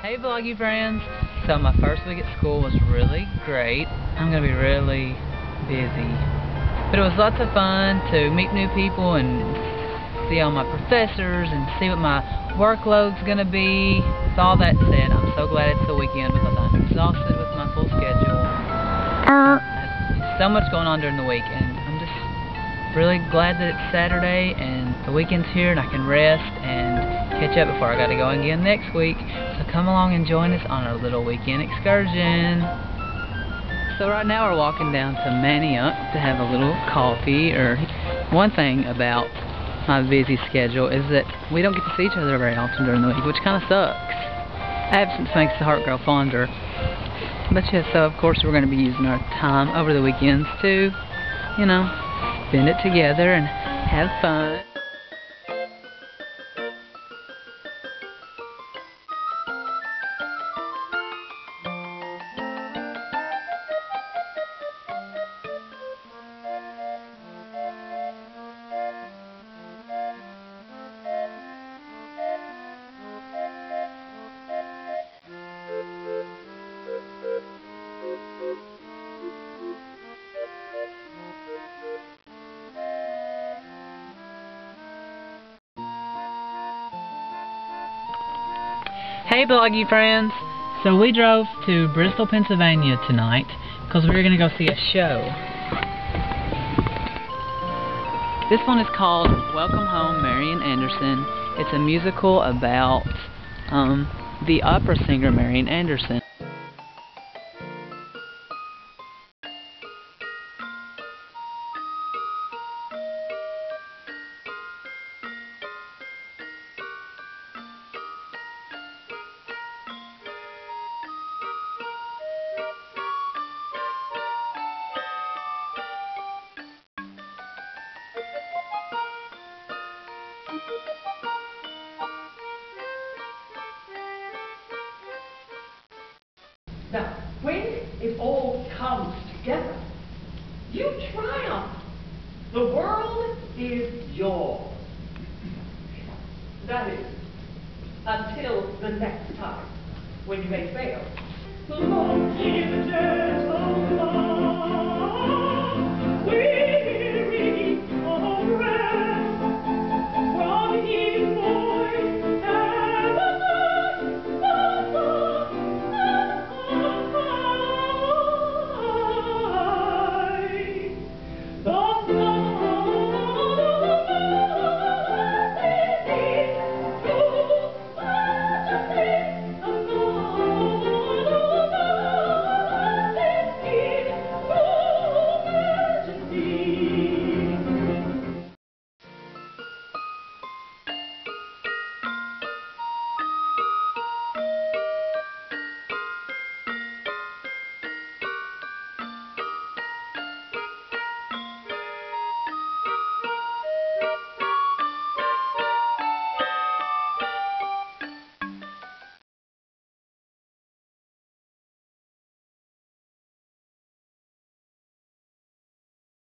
Hey vloggy friends, so my first week at school was really great. I'm going to be really busy, but it was lots of fun to meet new people and see all my professors and see what my workload's going to be. With all that said, I'm so glad it's the weekend because I'm exhausted with my full schedule. So much going on during the week, and I'm just really glad that it's Saturday and the weekend's here and I can rest and catch up before I gotta go again next week. So come along and join us on our little weekend excursion. So right now we're walking down to Manayunk to have a little coffee. Or one thing about my busy schedule is that we don't get to see each other very often during the week, which kind of sucks. Absence makes the heart grow fonder. But yeah, so of course we're going to be using our time over the weekends to, you know, spend it together and have fun. Hey vloggy friends, so we drove to Bristol, Pennsylvania tonight because we were going to go see a show. This one is called Welcome Home Marian Anderson. It's a musical about the opera singer Marian Anderson. Now, when it all comes together, you triumph. The world is yours. That is, until the next time, when you may fail. The Lord is